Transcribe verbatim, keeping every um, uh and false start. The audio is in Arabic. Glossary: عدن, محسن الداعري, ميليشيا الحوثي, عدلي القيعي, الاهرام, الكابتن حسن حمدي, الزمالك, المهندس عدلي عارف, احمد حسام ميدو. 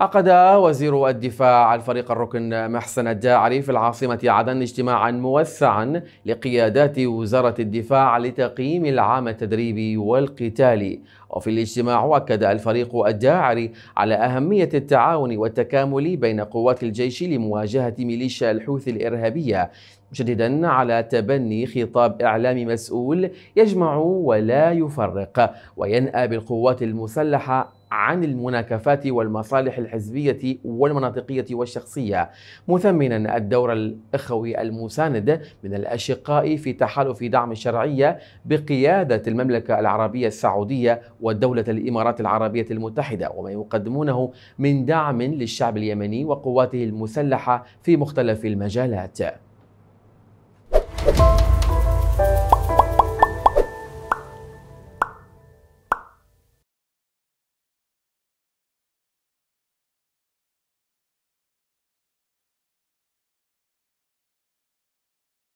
عقد وزير الدفاع عن فريق الركن محسن الداعري في العاصمة عدن اجتماعا موسعا لقيادات وزارة الدفاع لتقييم العام التدريبي والقتالي. وفي الاجتماع أكد الفريق الداعري على أهمية التعاون والتكامل بين قوات الجيش لمواجهة ميليشيا الحوثي الإرهابية، مشددا على تبني خطاب إعلامي مسؤول يجمع ولا يفرق، وينأى بالقوات المسلحة عن المناكفات والمصالح الحزبية والمناطقية والشخصية، مثمنا الدور الإخوي المساند من الأشقاء في تحالف دعم الشرعية بقيادة المملكة العربية السعودية ودولة الإمارات العربية المتحدة، وما يقدمونه من دعم للشعب اليمني وقواته المسلحة في مختلف المجالات.